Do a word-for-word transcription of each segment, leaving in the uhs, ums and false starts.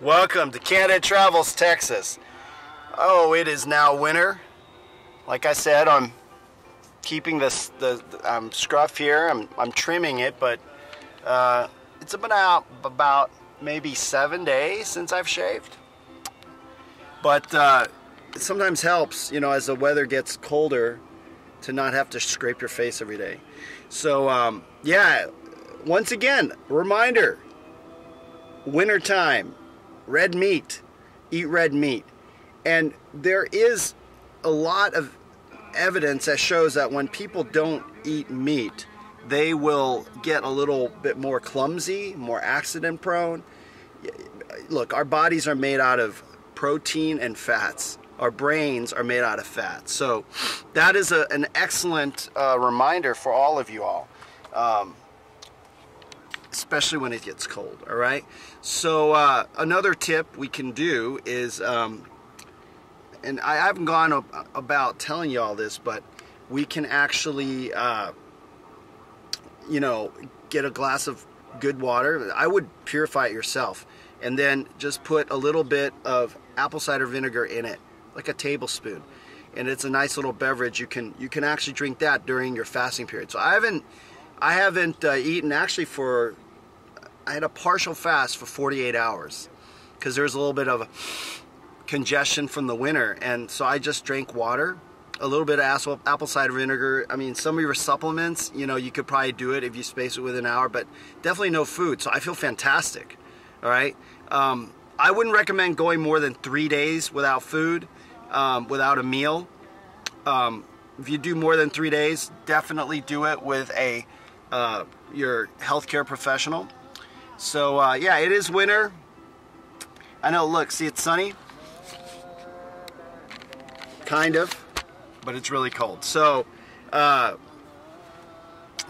Welcome to Candid Travels, Texas. Oh, it is now winter. Like I said, I'm keeping this the, the um, scruff here. I'm I'm trimming it, but uh, it's been out about maybe seven days since I've shaved. But uh, it sometimes helps, you know, as the weather gets colder, to not have to scrape your face every day. So um, yeah, once again, reminder: winter time. Red meat, eat red meat. And there is a lot of evidence that shows that when people don't eat meat, they will get a little bit more clumsy, more accident prone. Look, our bodies are made out of protein and fats. Our brains are made out of fat. So that is a, an excellent uh, reminder for all of you all, um, especially when it gets cold, all right? So uh, another tip we can do is, um, and I haven't gone ab about telling you all this, but we can actually, uh, you know, get a glass of good water. I would purify it yourself. And then just put a little bit of apple cider vinegar in it, like a tablespoon. And it's a nice little beverage. You can, you can actually drink that during your fasting period. So I haven't, I haven't uh, eaten actually for, I had a partial fast for forty-eight hours because there was a little bit of congestion from the winter, and so I just drank water, a little bit of apple cider vinegar. I mean, some of your supplements, you know, you could probably do it if you space it with an hour, but definitely no food. So I feel fantastic. All right. Um, I wouldn't recommend going more than three days without food, um, without a meal. Um, if you do more than three days, definitely do it with a uh, your healthcare professional. So uh, yeah, it is winter. I know, look, see, it's sunny. Kind of, but it's really cold. So, uh,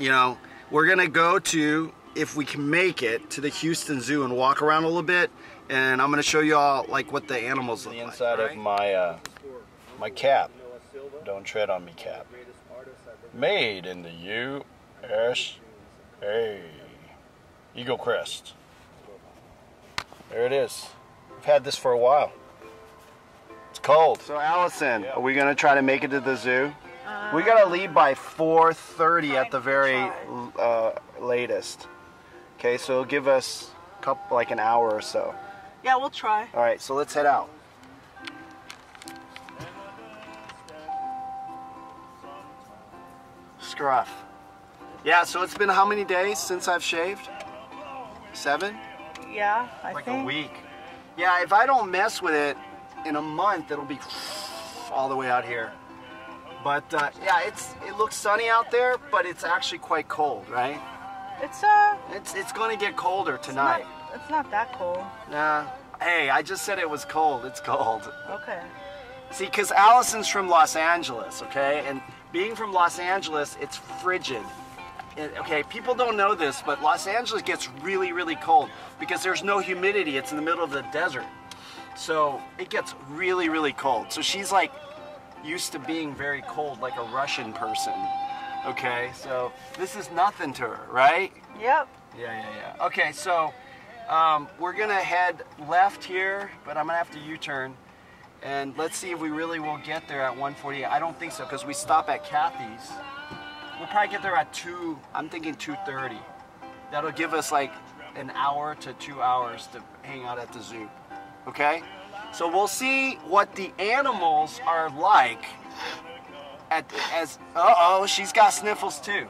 you know, we're gonna go to, if we can make it, to the Houston Zoo and walk around a little bit, and I'm gonna show you all like what the animals look like. The inside of my, uh, my cap. Don't tread on me cap. Made in the U S A. Eagle Crest. There it is. We've had this for a while. It's cold. So Allison, yeah. Are we gonna try to make it to the zoo? Uh, we gotta leave by four thirty at the very uh, latest. Okay, so it'll give us a couple, like an hour or so. Yeah, we'll try. All right, so let's head out. Scruff. Yeah. So it's been how many days since I've shaved? Seven? Yeah, I like think. Like a week. Yeah, if I don't mess with it, in a month it'll be all the way out here. But uh, yeah, it's it looks sunny out there, but it's actually quite cold, right? It's uh. It's it's going to get colder tonight. It's not, it's not that cold. Nah. Hey, I just said it was cold. It's cold. Okay. See, because Allison's from Los Angeles, okay, and being from Los Angeles, it's frigid. Okay, people don't know this, but Los Angeles gets really, really cold because there's no humidity. It's in the middle of the desert. So it gets really, really cold. So she's like used to being very cold, like a Russian person. Okay, so this is nothing to her, right? Yep. Yeah, yeah, yeah. Okay, so um, we're going to head left here, but I'm going to have to U-turn. And let's see if we really will get there at one forty-eight. I don't think so because we stop at Kathy's. We'll probably get there at two, I'm thinking two thirty. That'll give us like an hour to two hours to hang out at the zoo, okay? So we'll see what the animals are like at, as, uh-oh, she's got sniffles too,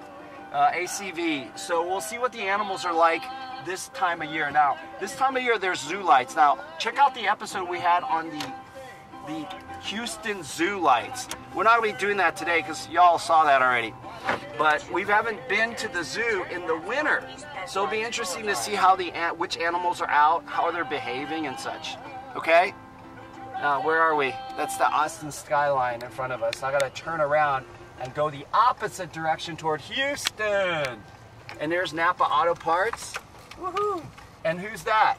uh, A C V. So we'll see what the animals are like this time of year. Now, this time of year there's zoo lights. Now, check out the episode we had on the, the Houston Zoo lights. We're not going to be doing that today because y'all saw that already. But we haven't been to the zoo in the winter, so it'll be interesting to see how the which animals are out, how they're behaving and such. Okay? Now, where are we? That's the Austin skyline in front of us. I gotta turn around and go the opposite direction toward Houston. And there's Napa Auto Parts. Woohoo! And who's that?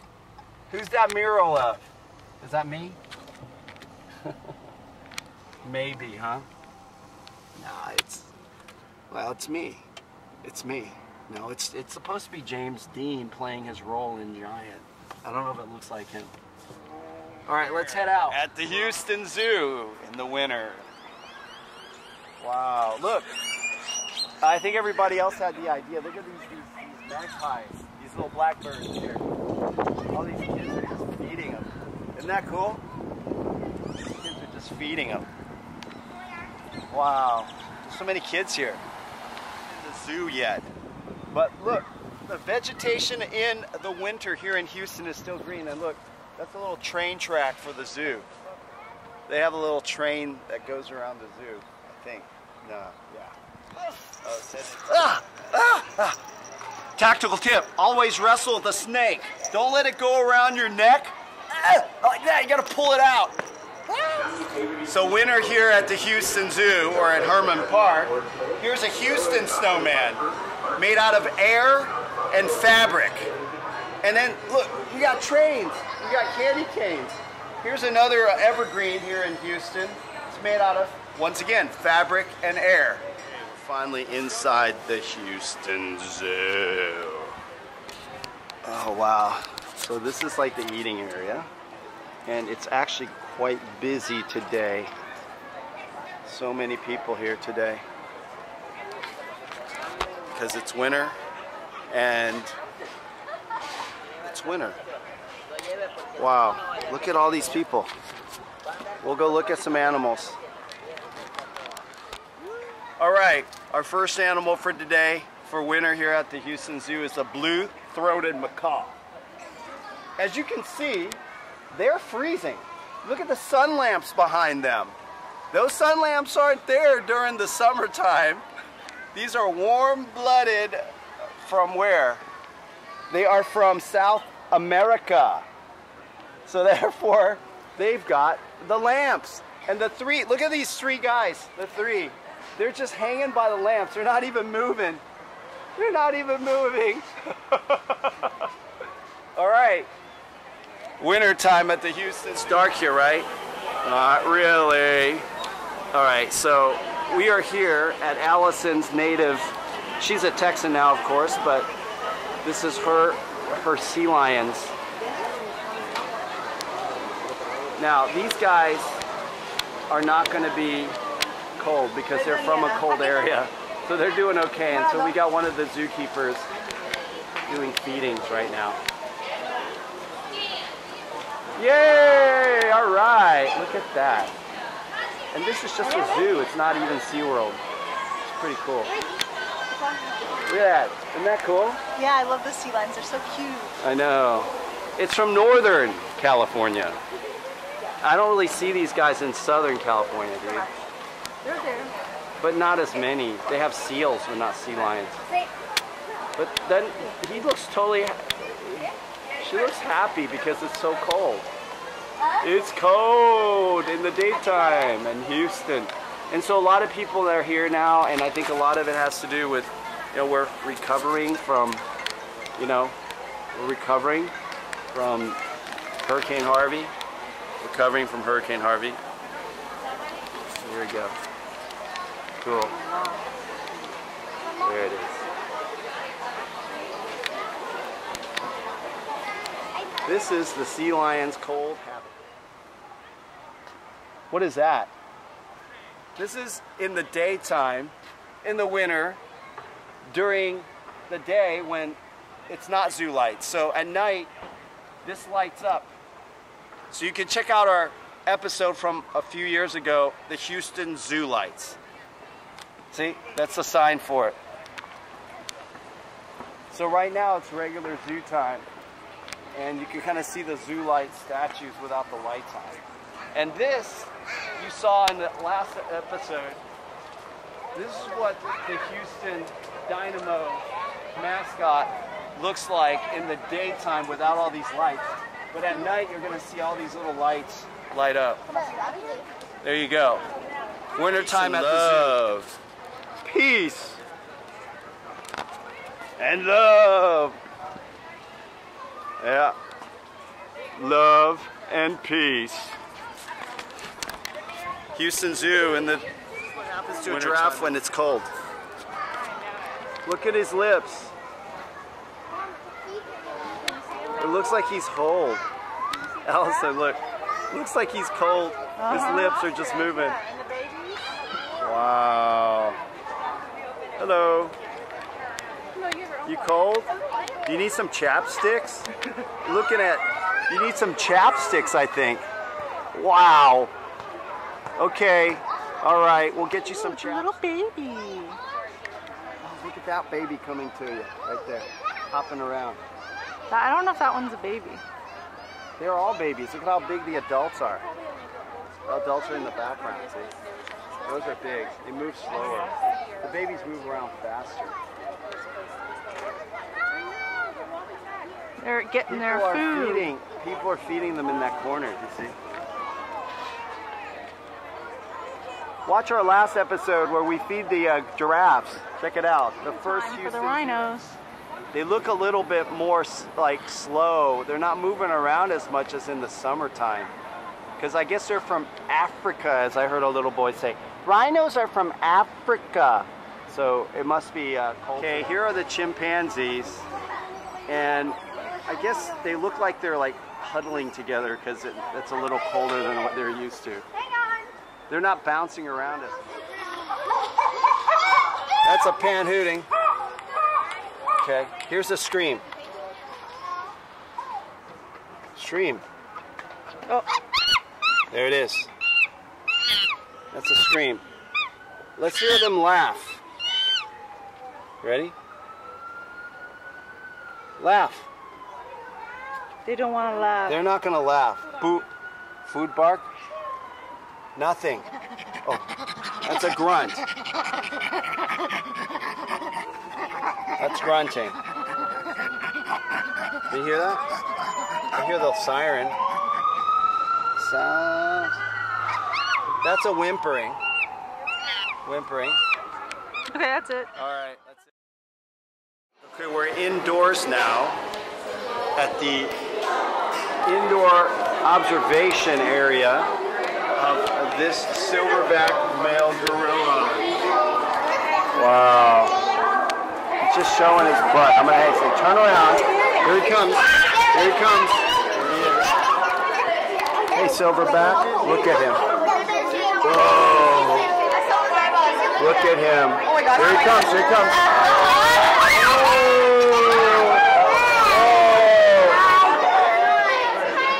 Who's that mural of? Is that me? Maybe, huh? Nah, it's. Well, it's me. It's me. No, it's it's supposed to be James Dean playing his role in Giant. I don't know if it looks like him. All right, let's head out. At the Houston Zoo in the winter. Wow, look. I think everybody else had the idea. Look at these, these, these magpies, these little blackbirds here. All these kids are just feeding them. Isn't that cool? These kids are just feeding them. Wow, there's so many kids here. In the zoo yet. But look, the vegetation in the winter here in Houston is still green. And look, that's a little train track for the zoo. They have a little train that goes around the zoo, I think. No, yeah. Oh, ah, ah, ah. Tactical tip, always wrestle the snake. Don't let it go around your neck. Ah, like that, you gotta pull it out. Ah. So winter here at the Houston Zoo, or at Hermann Park, here's a Houston snowman made out of air and fabric. And then, look, you got trains, you got candy canes. Here's another evergreen here in Houston. It's made out of, once again, fabric and air. Finally inside the Houston Zoo. Oh wow, so this is like the eating area, and it's actually quite busy today. So many people here today because it's winter, and it's winter. Wow, look at all these people. We'll go look at some animals. All right, our first animal for today, for winter here at the Houston Zoo, is the blue-throated macaw. As you can see, they're freezing. Look at the sun lamps behind them. Those sun lamps aren't there during the summertime. These are warm-blooded from where? They are from South America. So therefore, they've got the lamps. And the three, look at these three guys, the three. They're just hanging by the lamps. They're not even moving. They're not even moving. All right. Winter time at the Houston. It's dark here, right? Not really. All right, so we are here at Alison's native. She's a Texan now, of course, but this is her, her sea lions. Now, these guys are not going to be cold because they're from a cold area, so they're doing okay. And so we got one of the zookeepers doing feedings right now. Yay! All right, look at that. And this is just a zoo, it's not even SeaWorld. It's pretty cool. Look at that, isn't that cool? Yeah, I love the sea lions, they're so cute. I know. It's from Northern California. I don't really see these guys in Southern California, dude. They're there. But not as many. They have seals, but not sea lions. But then he looks totally, she looks happy because it's so cold. It's cold in the daytime in Houston. And so a lot of people are here now, and I think a lot of it has to do with, you know, we're recovering from, you know, we're recovering from Hurricane Harvey. Recovering from Hurricane Harvey. Here we go. Cool. There it is. This is the sea lion's cold habitat. What is that? This is in the daytime, in the winter, during the day when it's not zoo lights. So at night, this lights up. So you can check out our episode from a few years ago, the Houston Zoo lights. See, that's the sign for it. So right now it's regular zoo time, and you can kind of see the zoo light statues without the lights on. And this, you saw in the last episode, this is what the Houston Dynamo mascot looks like in the daytime without all these lights. But at night you're going to see all these little lights light up. There you go. Winter time at the zoo. Peace and love. Yeah. Love and peace. Houston Zoo in the what happens to a giraffe when it's cold. Look at his lips. It looks like he's whole. Allison, look. Looks like he's cold. Uh-huh. His lips are just moving. And the baby? Wow. Hello. You cold? Do you need some chapsticks? Looking at, you need some chapsticks, I think. Wow. Okay. All right. We'll get you some chapsticks. Little baby. Oh, look at that baby coming to you right there, hopping around. I don't know if that one's a baby. They're all babies. Look at how big the adults are. The adults are in the background, see? Those are big. They move slower. The babies move around faster. They're getting their food. Feeding, people are feeding them in that corner, you see? Watch our last episode where we feed the uh, giraffes. Check it out. The first Houston. For the rhinos. They look a little bit more like slow. They're not moving around as much as in the summertime. Because I guess they're from Africa, as I heard a little boy say. Rhinos are from Africa. So it must be uh, cold. Okay, here are the chimpanzees. And I guess they look like they're like huddling together because it, it's a little colder than what they're used to. Hang on. They're not bouncing around us. That's a pan hooting. Okay, here's a stream. Stream. Oh, there it is. That's a stream. Let's hear them laugh. Ready? Laugh. They don't want to laugh. They're not going to laugh. Boop. Food bark? Nothing. Oh, that's a grunt. That's grunting. Do you hear that? I hear the siren. So, that's a whimpering. Whimpering. Okay, that's it. All right, that's it. Okay, we're indoors now at the indoor observation area of this silverback male gorilla. Wow. Just showing his butt. I'm gonna hey, say, turn around. Here he comes. Here he comes. Hey, silverback. Look at him. Whoa. Look at him. Here he comes. Here he comes. Oh.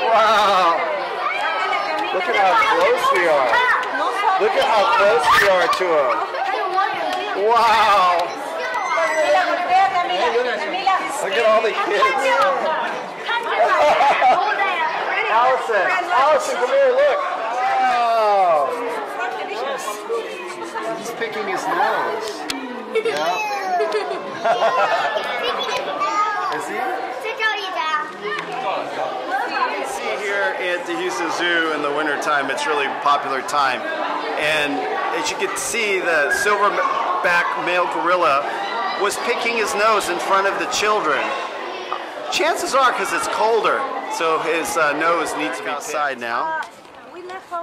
Wow. Look at how close we are. Look at how close we are to him. Wow. Look at all the kids. Alison, Alison, come here, look. Oh. He's picking his nose. Yeah. Is he? You can see here at the Houston Zoo in the wintertime, it's really popular time. And as you can see, the silverback male gorilla was picking his nose in front of the children. Chances are because it's colder, so his uh, nose needs to be outside now.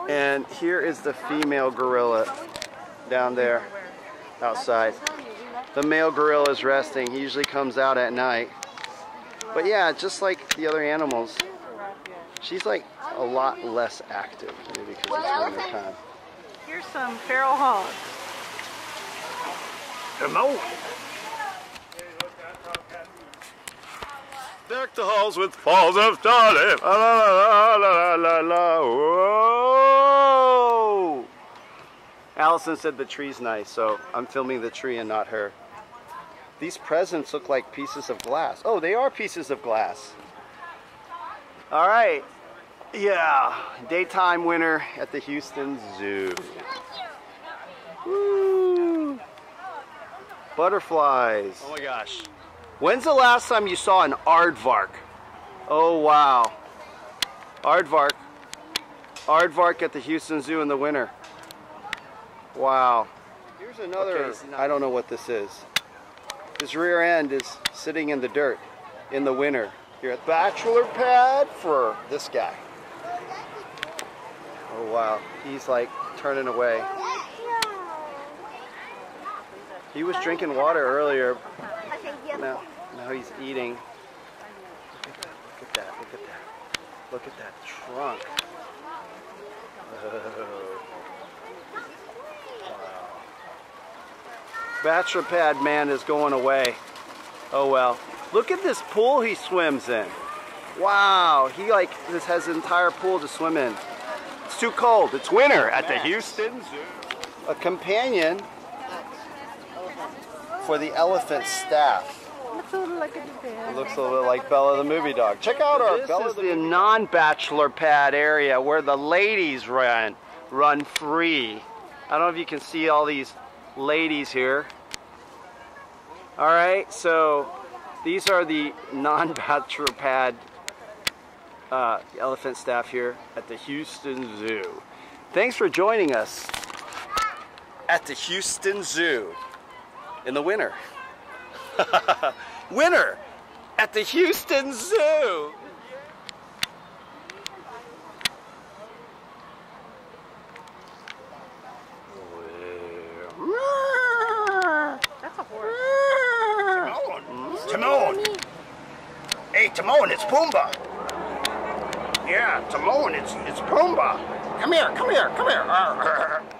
And here is the female gorilla down there outside. The male gorilla is resting. He usually comes out at night. But yeah, just like the other animals, she's like a lot less active maybe because it's winter time. Here's some feral hogs. Hello. Deck the halls with falls of starlight. La la la la la la. Whoa! Allison said the tree's nice, so I'm filming the tree and not her. These presents look like pieces of glass. Oh, they are pieces of glass. All right. Yeah. Daytime winter at the Houston Zoo. Woo! Butterflies. Oh my gosh. When's the last time you saw an aardvark? Oh, wow. Aardvark. Aardvark at the Houston Zoo in the winter. Wow. Here's another, okay, I don't know what this is. His rear end is sitting in the dirt in the winter. Here at bachelor pad for this guy. Oh, wow. He's like turning away. He was drinking water earlier. Now, now he's eating. Look at that, look at that, look at that, look at that trunk. Bachelor pad man is going away. Oh well. Look at this pool he swims in. Wow, he like this has an entire pool to swim in. It's too cold. It's winter at the Houston Zoo. A companion for the elephant staff. Looks a little like a bear. It looks a little bit like Bella the movie dog. Check out our Bella the movie dog. This is the non-bachelor pad area where the ladies run run free. I don't know if you can see all these ladies here. All right, so these are the non-bachelor pad uh, elephant staff here at the Houston Zoo. Thanks for joining us at the Houston Zoo in the winter. Winter at the Houston Zoo. That's a horse. Timon. Timon. Hey, Timon, it's Pumbaa. Yeah, Timon, it's it's Pumbaa. Come here, come here, come here.